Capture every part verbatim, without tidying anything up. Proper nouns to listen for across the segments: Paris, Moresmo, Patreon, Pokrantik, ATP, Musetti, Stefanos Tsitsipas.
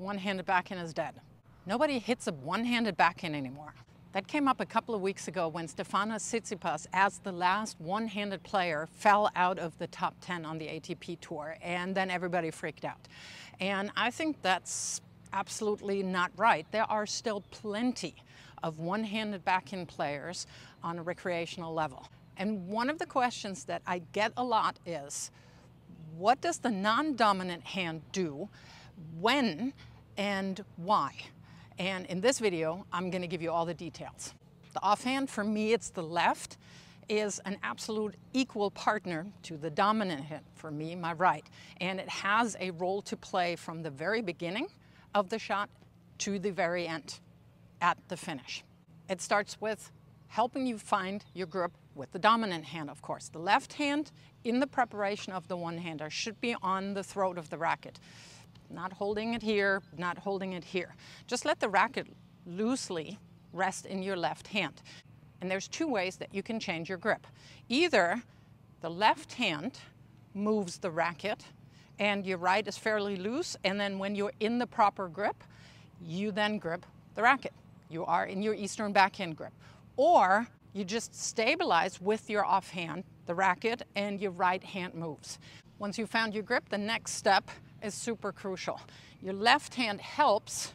one-handed backhand is dead. Nobody hits a one-handed backhand anymore. That came up a couple of weeks ago when Stefanos Tsitsipas, as the last one-handed player, fell out of the top ten on the A T P tour, and then everybody freaked out. And I think that's absolutely not right. There are still plenty of one-handed backhand players on a recreational level. And one of the questions that I get a lot is, what does the non-dominant hand do, when, and why? And in this video, I'm going to give you all the details. The offhand, for me, it's the left, is an absolute equal partner to the dominant hand, for me, my right. And it has a role to play from the very beginning of the shot to the very end, at the finish. It starts with helping you find your grip with the dominant hand, of course. The left hand, in the preparation of the one-hander, should be on the throat of the racket. Not holding it here, not holding it here. Just let the racket loosely rest in your left hand. And there's two ways that you can change your grip. Either the left hand moves the racket and your right is fairly loose, and then when you're in the proper grip, you then grip the racket. You are in your Eastern backhand grip. Or you just stabilize with your offhand, the racket, and your right hand moves. Once you've found your grip, the next step is super crucial. Your left hand helps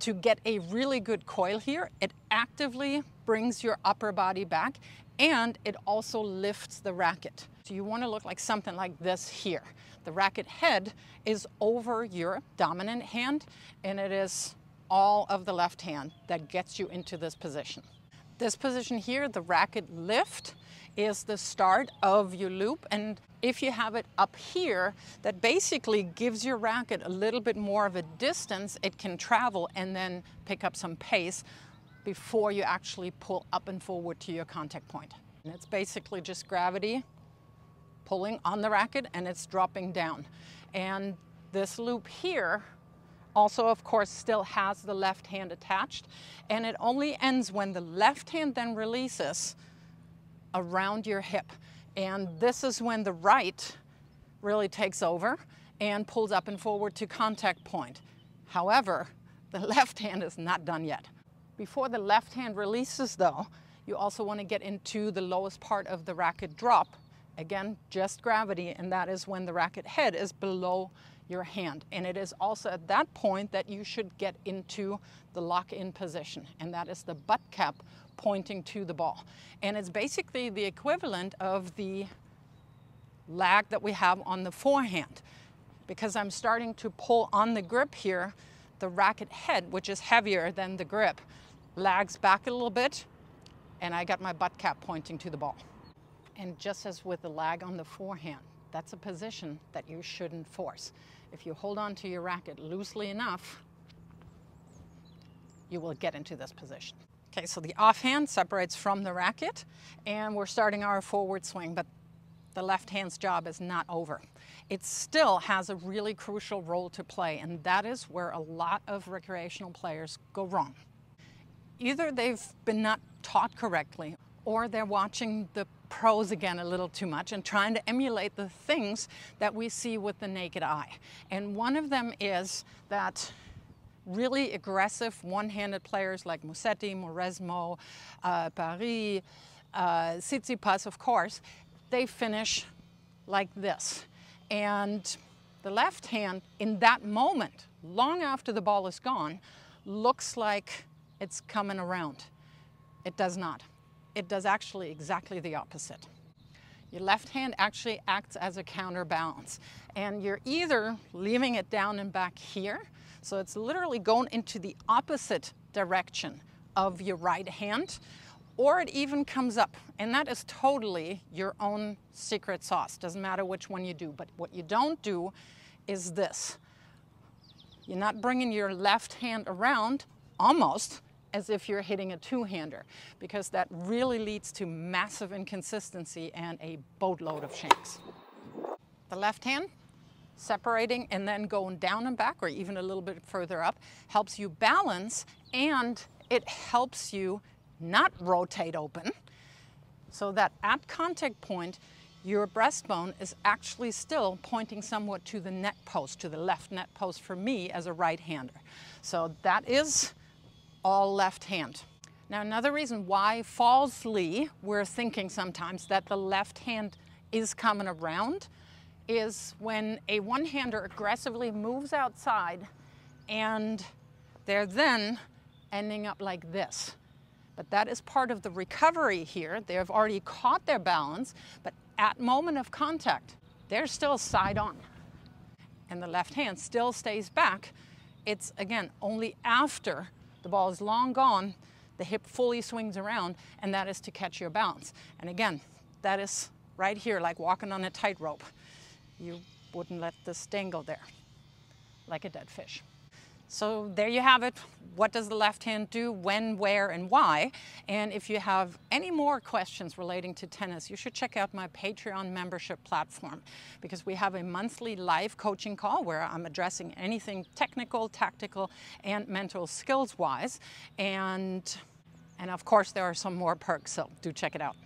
to get a really good coil here. It actively brings your upper body back, and it also lifts the racket. So you want to look like something like this here. The racket head is over your dominant hand, and it is all of the left hand that gets you into this position. This position here, the racket lift, is the start of your loop, and if you have it up here, that basically gives your racket a little bit more of a distance it can travel and then pick up some pace before you actually pull up and forward to your contact point. And it's basically just gravity pulling on the racket, and it's dropping down. And this loop here also, of course, still has the left hand attached, and it only ends when the left hand then releases around your hip. And this is when the right really takes over and pulls up and forward to contact point. However, the left hand is not done yet. Before the left hand releases, though, you also want to get into the lowest part of the racket drop. Again, just gravity, and that is when the racket head is below your hand. And it is also at that point that you should get into the lock-in position, and that is the butt cap pointing to the ball. And it's basically the equivalent of the lag that we have on the forehand. Because I'm starting to pull on the grip here, the racket head, which is heavier than the grip, lags back a little bit, and I got my butt cap pointing to the ball. And just as with the lag on the forehand, that's a position that you shouldn't force. If you hold on to your racket loosely enough, you will get into this position. Okay, so the offhand separates from the racket, and we're starting our forward swing, but the left hand's job is not over. It still has a really crucial role to play, and that is where a lot of recreational players go wrong. Either they've been not taught correctly, or they're watching the pros again a little too much and trying to emulate the things that we see with the naked eye. And one of them is that really aggressive one-handed players like Musetti, Moresmo, uh, Paris, uh, Tsitsipas, of course, they finish like this. And the left hand, in that moment, long after the ball is gone, looks like it's coming around. It does not. It does actually exactly the opposite. Your left hand actually acts as a counterbalance, and you're either leaving it down and back here, so it's literally going into the opposite direction of your right hand, or it even comes up, and that is totally your own secret sauce. Doesn't matter which one you do, but what you don't do is this. You're not bringing your left hand around, almost, as if you're hitting a two-hander, because that really leads to massive inconsistency and a boatload of shanks. The left hand, separating and then going down and back, or even a little bit further up, helps you balance, and it helps you not rotate open, so that at contact point, your breastbone is actually still pointing somewhat to the net post, to the left net post for me as a right-hander. So that is all left hand. Now another reason why falsely we're thinking sometimes that the left hand is coming around is when a one-hander aggressively moves outside and they're then ending up like this. But that is part of the recovery here. They have already caught their balance, but at moment of contact, they're still side on. And the left hand still stays back. It's, again, only after the ball is long gone, the hip fully swings around, and that is to catch your balance. And again, that is right here, like walking on a tightrope. You wouldn't let this dangle there, like a dead fish. So there you have it. What does the left hand do, when, where, and why? And if you have any more questions relating to tennis, you should check out my Patreon membership platform, because we have a monthly live coaching call where I'm addressing anything technical, tactical, and mental skills-wise. And, and of course, there are some more perks, so do check it out.